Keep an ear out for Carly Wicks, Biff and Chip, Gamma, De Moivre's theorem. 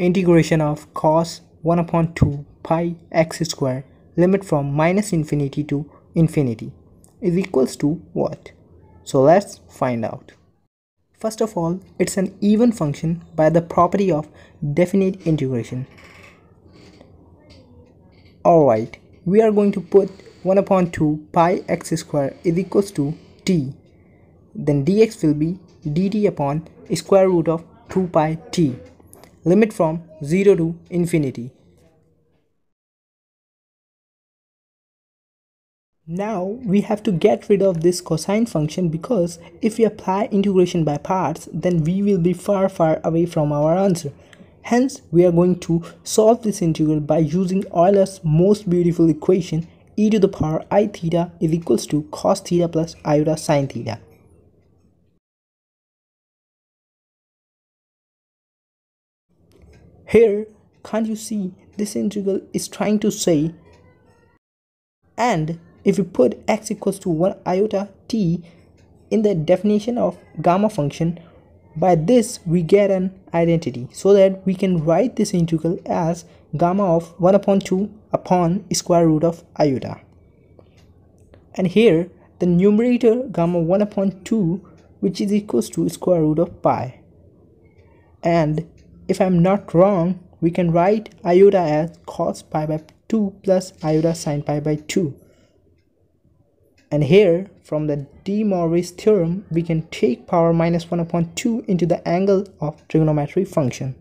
integration of cos 1 upon 2 pi x square limit from minus infinity to infinity is equals to what? So let's find out. First of all, it's an even function by the property of definite integration. Alright, we are going to put 1 upon 2 pi x square is equals to t. Then dx will be dt upon square root of 2 pi t. Limit from 0 to infinity. Now we have to get rid of this cosine function, because if we apply integration by parts, then we will be far away from our answer. Hence we are going to solve this integral by using Euler's most beautiful equation, e to the power I theta is equals to cos theta plus iota sin theta. Here, can't you see this integral is trying to say, and if you put x equals to 1 iota t in the definition of gamma function, by this we get an identity, so that we can write this integral as gamma of 1 upon 2 upon square root of iota. And here the numerator gamma 1 upon 2, which is equals to square root of pi, and if I'm not wrong, we can write iota as cos pi by 2 plus iota sin pi by 2. And here, from the De Moivre's theorem, we can take power minus 1 upon 2 into the angle of trigonometry function.